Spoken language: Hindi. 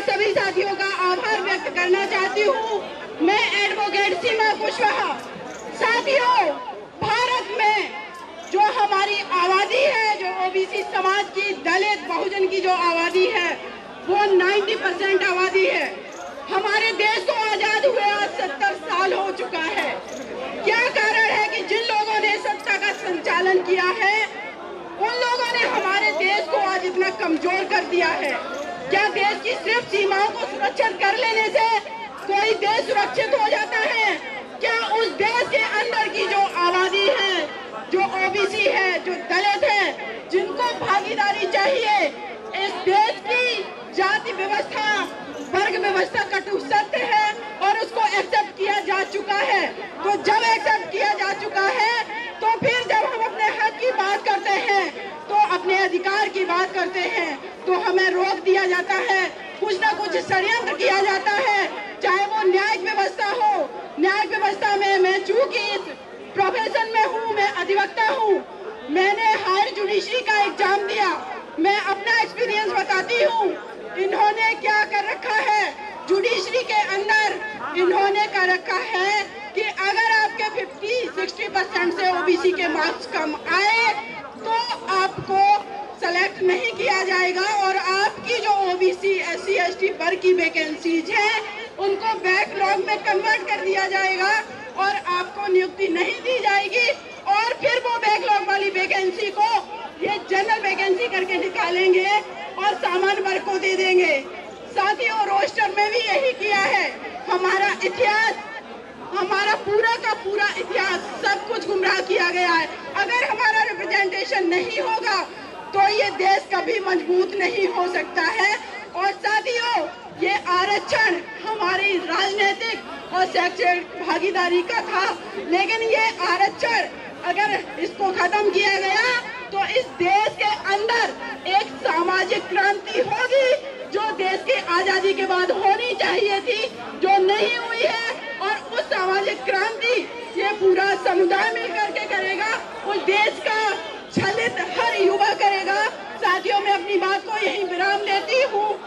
अपने सभी साथियों का आभार व्यक्त करना चाहती हूँ। मैं एडवोकेट सीमा कुशवाहा। साथियों, भारत में जो हमारी आबादी है, जो ओबीसी समाज की, दलित बहुजन की जो आबादी है, वो 90% आबादी है। हमारे देश को आजाद हुए आज 70 साल हो चुका है। क्या कारण है कि जिन लोगों ने सत्ता का संचालन किया है, उन लोगों ने हमारे देश को आज इतना कमजोर कर दिया है? क्या देश की सिर्फ सीमाओं को सुरक्षित कर लेने से कोई देश सुरक्षित हो जाता है? क्या उस देश के अंदर की जो आबादी है, जो ओबीसी है, जो दलित है, जिनको भागीदारी चाहिए, इस देश की जाति व्यवस्था, वर्ग व्यवस्था कटु सत्य है और उसको एक्सेप्ट किया जा चुका है। तो जब एक्सेप्ट किया जा चुका है, तो फिर जब हम अपने हक की बात करते हैं, तो अपने अधिकार की बात करते हैं, तो हमें रोक दिया जाता है, कुछ ना कुछ षड्यंत्र किया जाता है, चाहे वो न्यायिक व्यवस्था हो। न्यायिक व्यवस्था में मैं चूंकि प्रोफेशन में हूँ, मैं अधिवक्ता हूँ, मैंने हायर जुडिशरी का एग्जाम दिया, मैं अपना एक्सपीरियंस बताती हूँ। इन्होंने क्या कर रखा है जुडिशरी के अंदर? इन्होंने कर रखा है कि अगर आपके 50-60% से ओबीसी के मार्क्स कम आए तो आपको सेलेक्ट नहीं किया जाएगा और आपकी जो ओबीसी SC ST वर्ग की वैकेंसीज हैं, उनको बैकलॉग में कन्वर्ट कर दिया जाएगा और आपको नियुक्ति नहीं दी जाएगी। और फिर वो बैकलॉग वाली वैकेंसी को ये जनरल वैकेंसी करके निकालेंगे और सामान्य वर्ग को दे देंगे। साथियों, रोस्टर में भी यही किया है। हमारा इतिहास, हमारा पूरा का पूरा इतिहास, सब कुछ गुमराह किया गया है। अगर हमारा रिप्रेजेंटेशन नहीं होगा तो ये देश कभी मजबूत नहीं हो सकता है। और साथियों, ये आरक्षण हमारी राजनीतिक और शैक्षणिक भागीदारी का था, लेकिन ये आरक्षण अगर इसको खत्म किया गया तो इस देश के अंदर एक सामाजिक क्रांति होगी, जो देश की आजादी के बाद होनी चाहिए थी, जो नहीं हुई है। और उस सामाजिक क्रांति ये पूरा समुदाय मिलकर के करेगा, उस देश का छलित हर युवा करेगा। साथियों, मैं अपनी बात को यहीं विराम देती हूँ।